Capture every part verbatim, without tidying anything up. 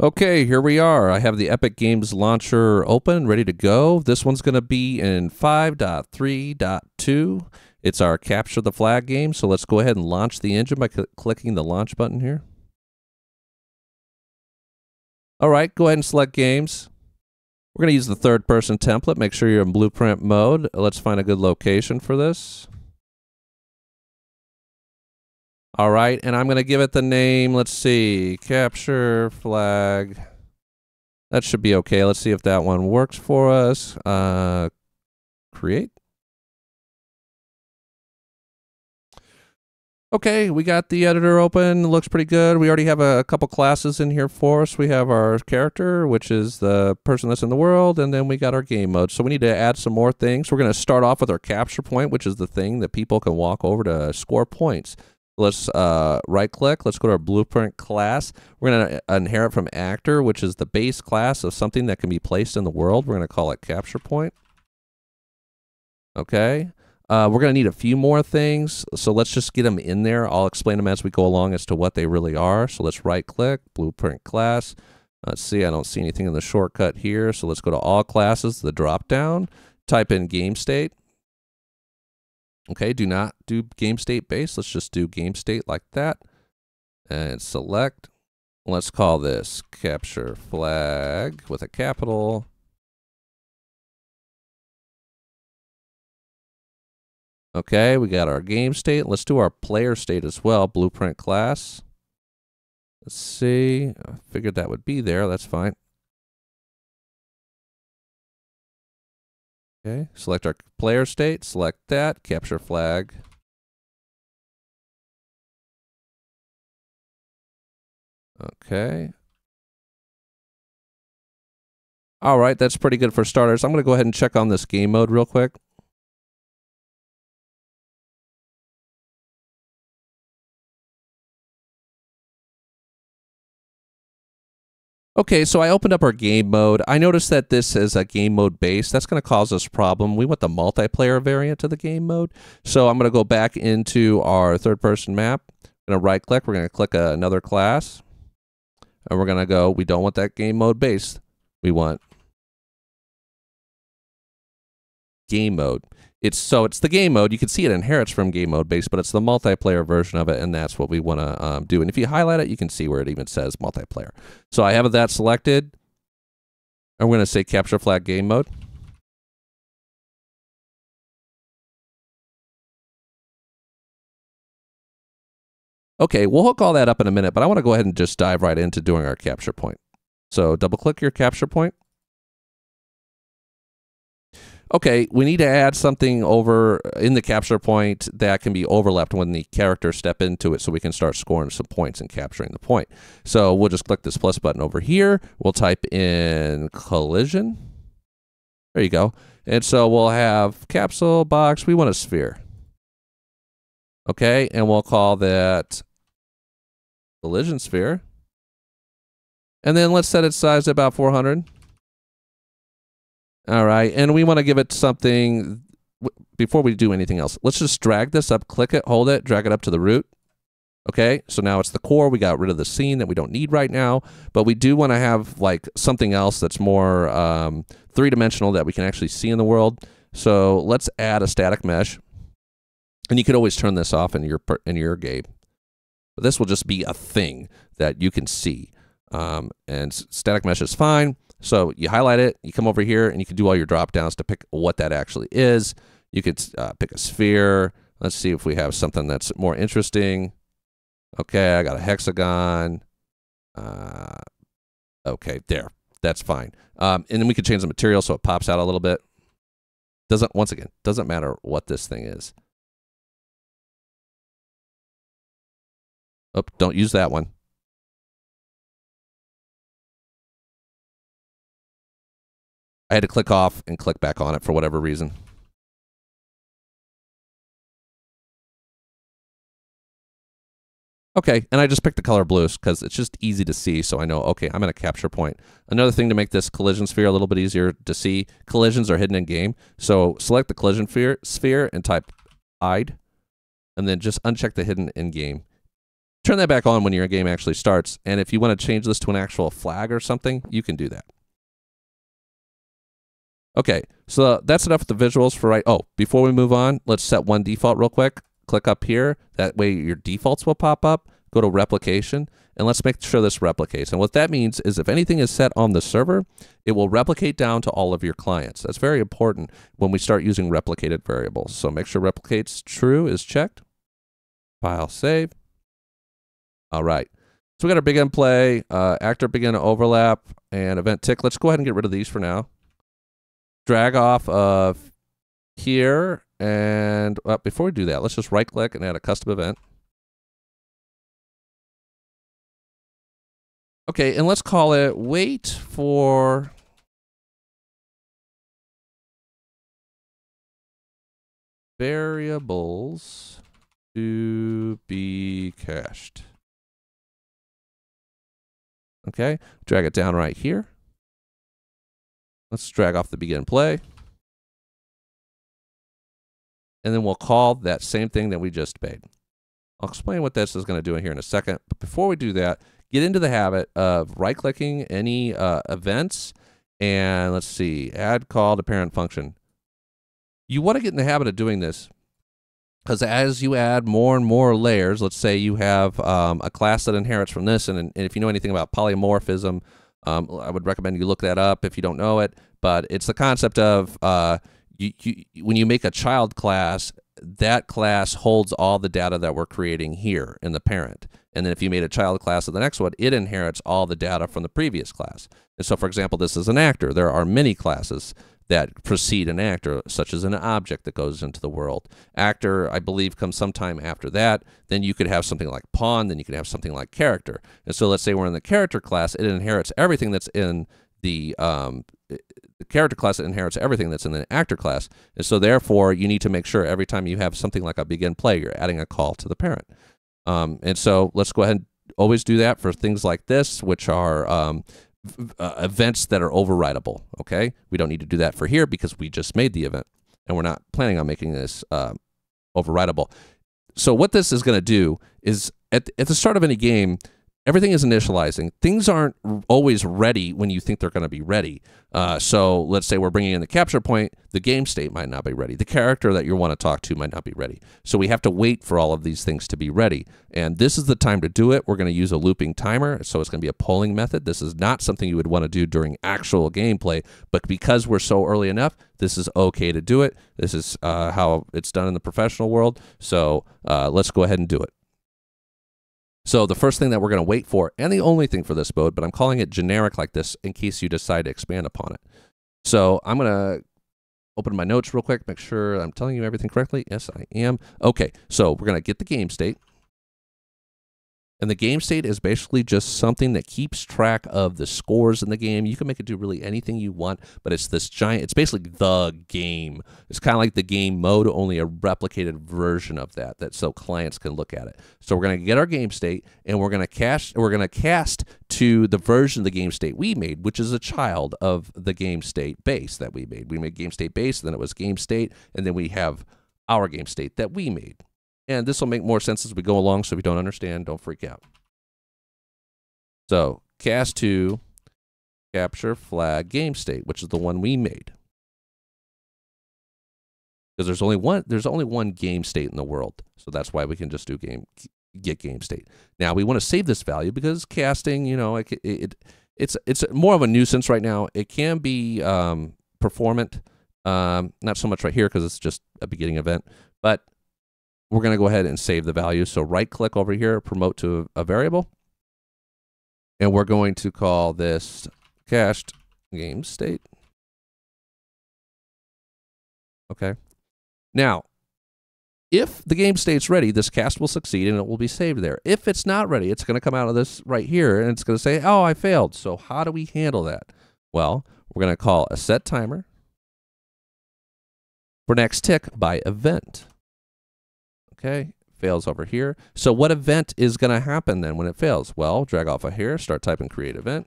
Okay, here we are. I have the Epic Games launcher open, ready to go. This one's going to be in five point three point two. It's our capture the flag game, so let's go ahead and launch the engine by cl- clicking the launch button here. All right, go ahead and select games. We're going to use the third person template. Make sure you're in Blueprint mode. Let's find a good location for this. All right, and I'm going to give it the name, let's see, capture flag. That should be okay. Let's see if that one works for us. Uh, create. Okay, we got the editor open. Looks pretty good. We already have a, a couple classes in here for us. We have our character, which is the person that's in the world, and then we got our game mode. So we need to add some more things. We're going to start off with our capture point, which is the thing that people can walk over to score points. Let's uh, right-click. Let's go to our Blueprint class. We're going to inherit from Actor, which is the base class of something that can be placed in the world. We're going to call it Capture Point. Okay. Uh, we're going to need a few more things, so let's just get them in there. I'll explain them as we go along as to what they really are. So let's right-click, Blueprint class. Let's see. I don't see anything in the shortcut here, so let's go to All Classes, the drop-down. Type in GameState. Okay, do not do game state base. Let's just do game state like that and select. Let's call this capture flag with a capital. Okay, we got our game state. Let's do our player state as well, Blueprint class. Let's see, I figured that would be there. That's fine. Okay, select our player state, select that, capture flag. Okay. All right, that's pretty good for starters. I'm going to go ahead and check on this game mode real quick. Okay, so I opened up our game mode. I noticed that this is a game mode base. That's going to cause us a problem. We want the multiplayer variant of the game mode. So I'm going to go back into our third person map. I'm going to right click. We're going to click uh, another class. And we're going to go, we don't want that game mode base. We want game mode. It's so it's the game mode. You can see it inherits from game mode base, but it's the multiplayer version of it, and that's what we want to um, do. And if you highlight it, you can see where it even says multiplayer. So I have that selected. And we're going to say capture flag game mode. Okay, we'll hook all that up in a minute, but I want to go ahead and just dive right into doing our capture point. So double click your capture point. Okay, we need to add something over in the capture point that can be overlapped when the characters step into it so we can start scoring some points and capturing the point. So we'll just click this plus button over here. We'll type in collision. There you go. And so we'll have capsule box. We want a sphere. Okay, and we'll call that collision sphere. And then let's set its size at about four hundred. All right, and we want to give it something before we do anything else. Let's just drag this up, click it, hold it, drag it up to the root. Okay, so now it's the core. We got rid of the scene that we don't need right now, but we do want to have like something else that's more um, three-dimensional that we can actually see in the world. So let's add a static mesh, and you could always turn this off in your in your game. But this will just be a thing that you can see, um, and static mesh is fine. So you highlight it, you come over here, and you can do all your drop-downs to pick what that actually is. You could uh, pick a sphere. Let's see if we have something that's more interesting. Okay, I got a hexagon. Uh, okay, there. That's fine. Um, and then we can change the material so it pops out a little bit. Doesn't, once again, doesn't matter what this thing is. Oh, don't use that one. I had to click off and click back on it for whatever reason. Okay, and I just picked the color blues because it's just easy to see, so I know, okay, I'm in a capture point. Another thing to make this collision sphere a little bit easier to see, collisions are hidden in game. So select the collision sphere and type hide, and then just uncheck the hidden in game. Turn that back on when your game actually starts. And if you want to change this to an actual flag or something, you can do that. Okay, so that's enough with the visuals for right. Oh, before we move on, let's set one default real quick. Click up here. That way your defaults will pop up. Go to replication, and let's make sure this replicates. And what that means is if anything is set on the server, it will replicate down to all of your clients. That's very important when we start using replicated variables. So make sure replicates true is checked. File save. All right. So we got our begin play, uh, actor begin overlap, and event tick. Let's go ahead and get rid of these for now. Drag off of here, and uh, before we do that, let's just right-click and add a custom event. Okay, and let's call it wait for variables to be cached. Okay, drag it down right here. Let's drag off the begin play. And then we'll call that same thing that we just made. I'll explain what this is going to do here in a second. But before we do that, get into the habit of right-clicking any uh, events, and let's see, add call to parent function. You want to get in the habit of doing this because as you add more and more layers, let's say you have um, a class that inherits from this, and, and if you know anything about polymorphism, um, I would recommend you look that up if you don't know it, but it's the concept of uh, you, you, when you make a child class, that class holds all the data that we're creating here in the parent. And then if you made a child class of the next one, it inherits all the data from the previous class. And so, for example, this is an actor. There are many classes that precede an actor, such as an object that goes into the world. Actor, I believe, comes sometime after that. Then you could have something like Pawn. Then you could have something like Character. And so let's say we're in the Character class. It inherits everything that's in the... Um, The character class inherits everything that's in the actor class, and so therefore you need to make sure every time you have something like a begin play, you're adding a call to the parent. Um, and so let's go ahead and always do that for things like this, which are um, uh, events that are overridable. Okay, we don't need to do that for here because we just made the event, and we're not planning on making this uh, overridable. So what this is going to do is at at the start of any game, everything is initializing. Things aren't always ready when you think they're going to be ready. Uh, so let's say we're bringing in the capture point. The game state might not be ready. The character that you want to talk to might not be ready. So we have to wait for all of these things to be ready. And this is the time to do it. We're going to use a looping timer. So it's going to be a polling method. This is not something you would want to do during actual gameplay. But because we're so early enough, this is okay to do it. This is uh, how it's done in the professional world. So uh, let's go ahead and do it. So the first thing that we're going to wait for, and the only thing for this mode, but I'm calling it generic like this in case you decide to expand upon it. So I'm going to open my notes real quick, make sure I'm telling you everything correctly. Yes, I am. Okay, so we're going to get the game state. And the game state is basically just something that keeps track of the scores in the game. You can make it do really anything you want, but it's this giant, it's basically the game. It's kind of like the game mode, only a replicated version of that, that so clients can look at it. So we're going to get our game state, and we're going to cache, we're going to cast to the version of the game state we made, which is a child of the game state base that we made. We made game state base, then it was game state, and then we have our game state that we made. And this will make more sense as we go along, so if you don't understand, don't freak out. So, cast to capture flag game state, which is the one we made. Because there's only one, there's only one game state in the world, so that's why we can just do game get game state. Now we want to save this value because casting, you know, it, it it's it's more of a nuisance right now. It can be um, performant, um, not so much right here because it's just a beginning event, but we're going to go ahead and save the value. So right click over here, promote to a variable. And we're going to call this cached game state. Okay. Now, if the game state's ready, this cast will succeed and it will be saved there. If it's not ready, it's going to come out of this right here and it's going to say, oh, I failed. So how do we handle that? Well, we're going to call a set timer for next tick by event. Okay, fails over here. So what event is going to happen then when it fails? Well, drag off of here, start typing create event.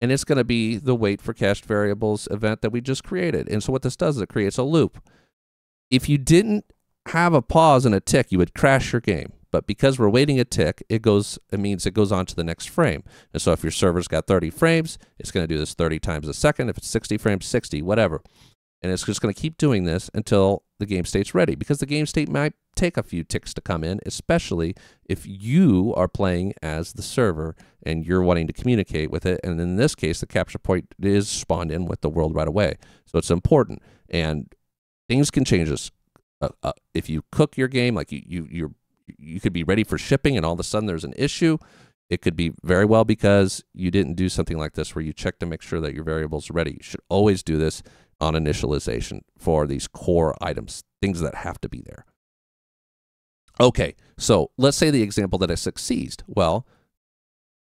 And it's going to be the wait for cached variables event that we just created. And so what this does is it creates a loop. If you didn't have a pause and a tick, you would crash your game. But because we're waiting a tick, it goes, it means it goes on to the next frame. And so if your server's got thirty frames, it's going to do this thirty times a second. If it's sixty frames, sixty, whatever. And it's just going to keep doing this until the game state's ready, because the game state might take a few ticks to come in, especially if you are playing as the server and you're wanting to communicate with it. And in this case, the capture point is spawned in with the world right away. So it's important. And things can change this. Uh, uh, if you cook your game, like you, you, you're, you could be ready for shipping and all of a sudden there's an issue. It could be very well because you didn't do something like this where you check to make sure that your variable's ready. You should always do this on initialization for these core items, things that have to be there. Okay, so let's say the example that I succeeds. Well,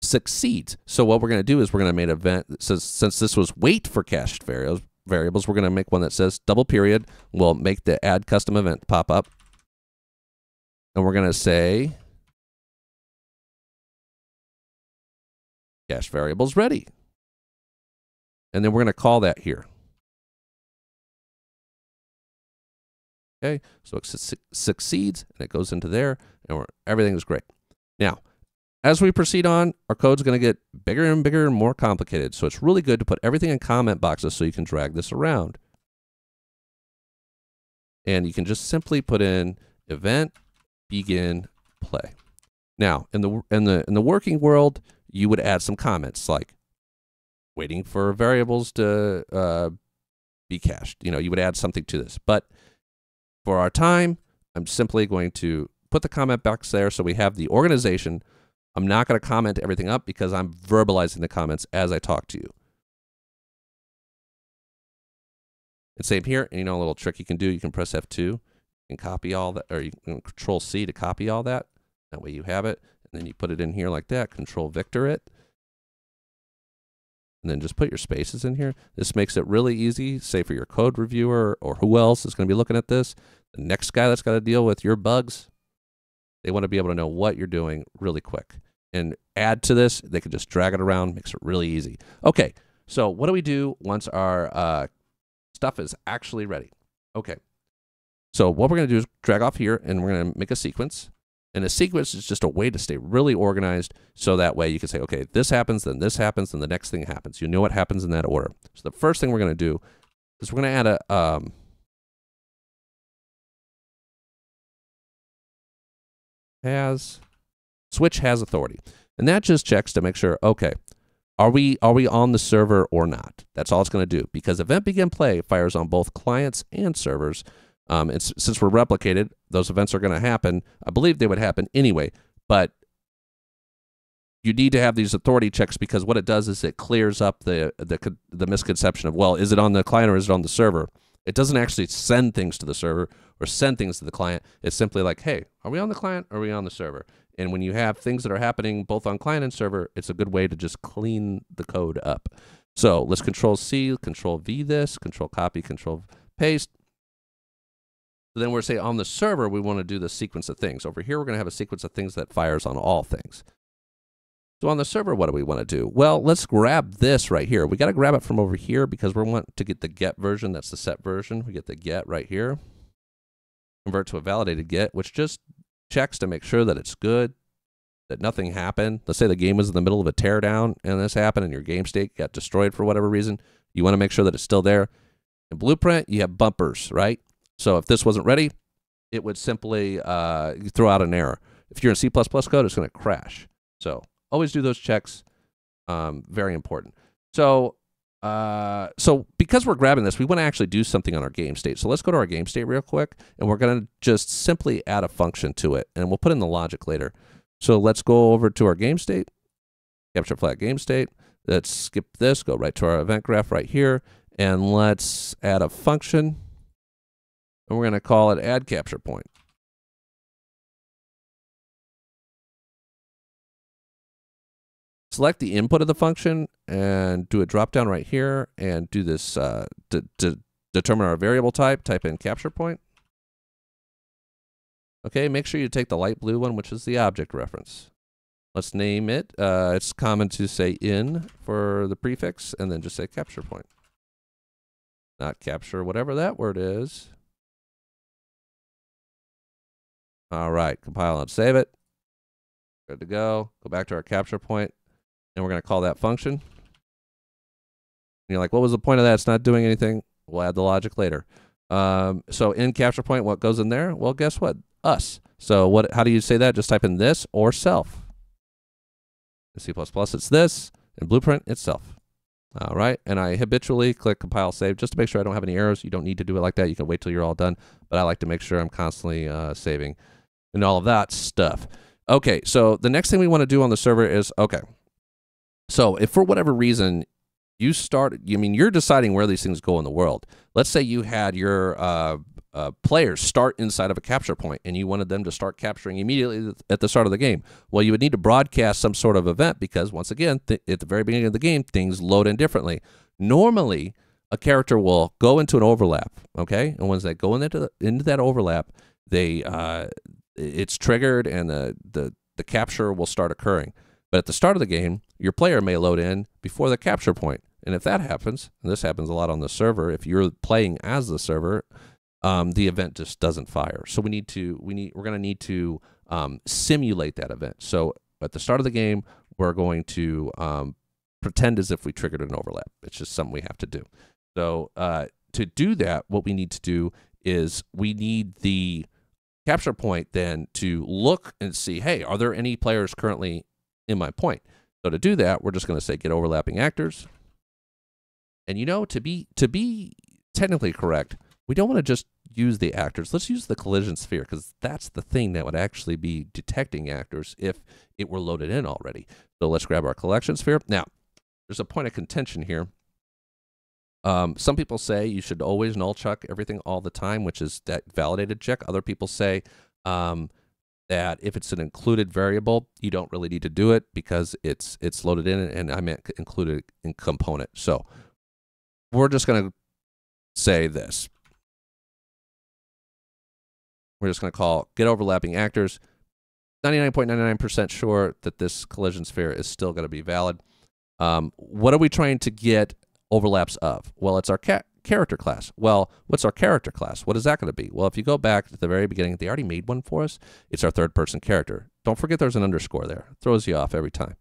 succeeds. So what we're going to do is we're going to make an event that says, since this was wait for cached variables, we're going to make one that says double period. We'll make the add custom event pop up. And we're going to say cache variables ready. And then we're going to call that here. Okay, so it su succeeds and it goes into there and we're, everything is great. Now, as we proceed on, our code's going to get bigger and bigger and more complicated. So it's really good to put everything in comment boxes so you can drag this around. And you can just simply put in event begin play. Now, in the in the in the working world, you would add some comments like waiting for variables to uh, be cached. You know, you would add something to this, but for our time, I'm simply going to put the comment box there so we have the organization. I'm not going to comment everything up because I'm verbalizing the comments as I talk to you. And same here, and you know a little trick you can do, you can press F two, you can copy all that, or you can control C to copy all that. That way you have it, and then you put it in here like that, control Victor it. And then just put your spaces in here. This makes it really easy, say for your code reviewer or who else is going to be looking at this. The next guy that's got to deal with your bugs, they want to be able to know what you're doing really quick. And add to this, they can just drag it around, makes it really easy. Okay, so what do we do once our uh, stuff is actually ready? Okay, so what we're going to do is drag off here and we're going to make a sequence. And a sequence is just a way to stay really organized so that way you can say, okay, this happens, then this happens, then the next thing happens. You know what happens in that order. So the first thing we're going to do is we're going to add a, um, has, switch has authority. And that just checks to make sure, okay, are we, are we on the server or not? That's all it's going to do, because event begin play fires on both clients and servers. Um, it's, since we're replicated, those events are going to happen. I believe they would happen anyway, but you need to have these authority checks because what it does is it clears up the, the, the misconception of, well, is it on the client or is it on the server? It doesn't actually send things to the server or send things to the client. It's simply like, hey, are we on the client or are we on the server? And when you have things that are happening both on client and server, it's a good way to just clean the code up. So let's control C, control V this, control copy, control paste. So then we're saying on the server, we want to do the sequence of things. Over here, we're going to have a sequence of things that fires on all things. So on the server, what do we want to do? Well, let's grab this right here. We got to grab it from over here because we want to get the get version. That's the set version. We get the get right here. Convert to a validated get, which just checks to make sure that it's good, that nothing happened. Let's say the game was in the middle of a teardown and this happened and your game state got destroyed for whatever reason. You want to make sure that it's still there. In Blueprint, you have bumpers, right? So if this wasn't ready, it would simply uh, throw out an error. If you're in C plus plus code, it's going to crash. So always do those checks. Um, very important. So, uh, so because we're grabbing this, we want to actually do something on our game state. So let's go to our game state real quick, and we're going to just simply add a function to it, and we'll put in the logic later. So let's go over to our game state, capture flag game state. Let's skip this, go right to our event graph right here, and let's add a function. And we're going to call it add capture point. Select the input of the function and do a drop down right here and do this uh, to, to determine our variable type. Type in capture point. Okay, make sure you take the light blue one, which is the object reference. Let's name it. Uh, it's common to say in for the prefix and then just say capture point. Not capture, whatever that word is. All right, compile and save it. Good to go. Go back to our capture point, and we're going to call that function. And you're like, what was the point of that? It's not doing anything. We'll add the logic later. Um, so in capture point, what goes in there? Well, guess what? Us. So what? How do you say that? Just type in this or self. In C plus plus, it's this. In Blueprint, it's self. All right, and I habitually click compile save just to make sure I don't have any errors. You don't need to do it like that. You can wait till you're all done, but I like to make sure I'm constantly uh, saving and all of that stuff. Okay, so the next thing we want to do on the server is, okay, so if for whatever reason you start, I mean, you're deciding where these things go in the world. Let's say you had your uh, uh, players start inside of a capture point and you wanted them to start capturing immediately at the start of the game. Well, you would need to broadcast some sort of event because, once again, th at the very beginning of the game, things load in differently. Normally, a character will go into an overlap, okay? And once they go into, the, into that overlap, they uh, it's triggered and the, the, the capture will start occurring. But at the start of the game, your player may load in before the capture point. And if that happens, and this happens a lot on the server, if you're playing as the server, um, the event just doesn't fire. So we need to, we need, we're going to need to um, simulate that event. So at the start of the game, we're going to um, pretend as if we triggered an overlap. It's just something we have to do. So uh, to do that, what we need to do is we need the capture point then to look and see, hey, are there any players currently in my point? So to do that, we're just going to say get overlapping actors. And you know, to be to be technically correct, we don't want to just use the actors. Let's use the collision sphere, because that's the thing that would actually be detecting actors if it were loaded in already. So let's grab our collection sphere. Now, there's a point of contention here. Um, some people say you should always null chuck everything all the time, which is that validated check. Other people say um, that if it's an included variable, you don't really need to do it because it's it's loaded in, and I meant included in component. So we're just going to say this. We're just going to call get overlapping actors. ninety-nine point nine nine percent sure that this collision sphere is still going to be valid. Um, what are we trying to get overlaps of? Well, it's our cat. Character class. Well, what's our character class? What is that going to be? Well, if you go back to the very beginning, they already made one for us. It's our third person character. Don't forget there's an underscore there. It throws you off every time.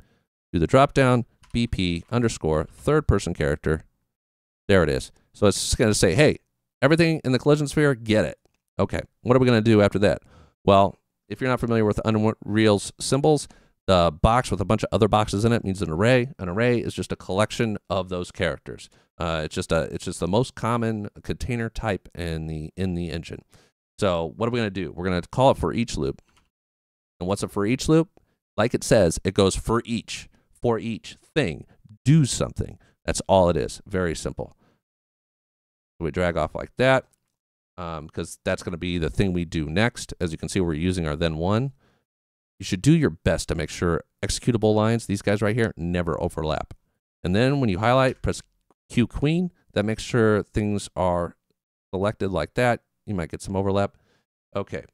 Do the drop down, B P underscore third person character. There it is. So it's just going to say, hey, everything in the collision sphere, get it. Okay, what are we going to do after that? Well, if you're not familiar with Unreal's symbols, the box with a bunch of other boxes in it means an array. An array is just a collection of those characters. Uh, it's just a it's just the most common container type in the in the engine. So what are we going to do? We're going to call it for each loop. And what's a for each loop? Like it says, it goes for each for each thing. Do something. That's all it is. Very simple. We drag off like that because um, that's going to be the thing we do next. As you can see, we're using our then one. You should do your best to make sure executable lines, these guys right here, never overlap. And then when you highlight, press Q Queen. That makes sure things are selected like that. You might get some overlap. Okay,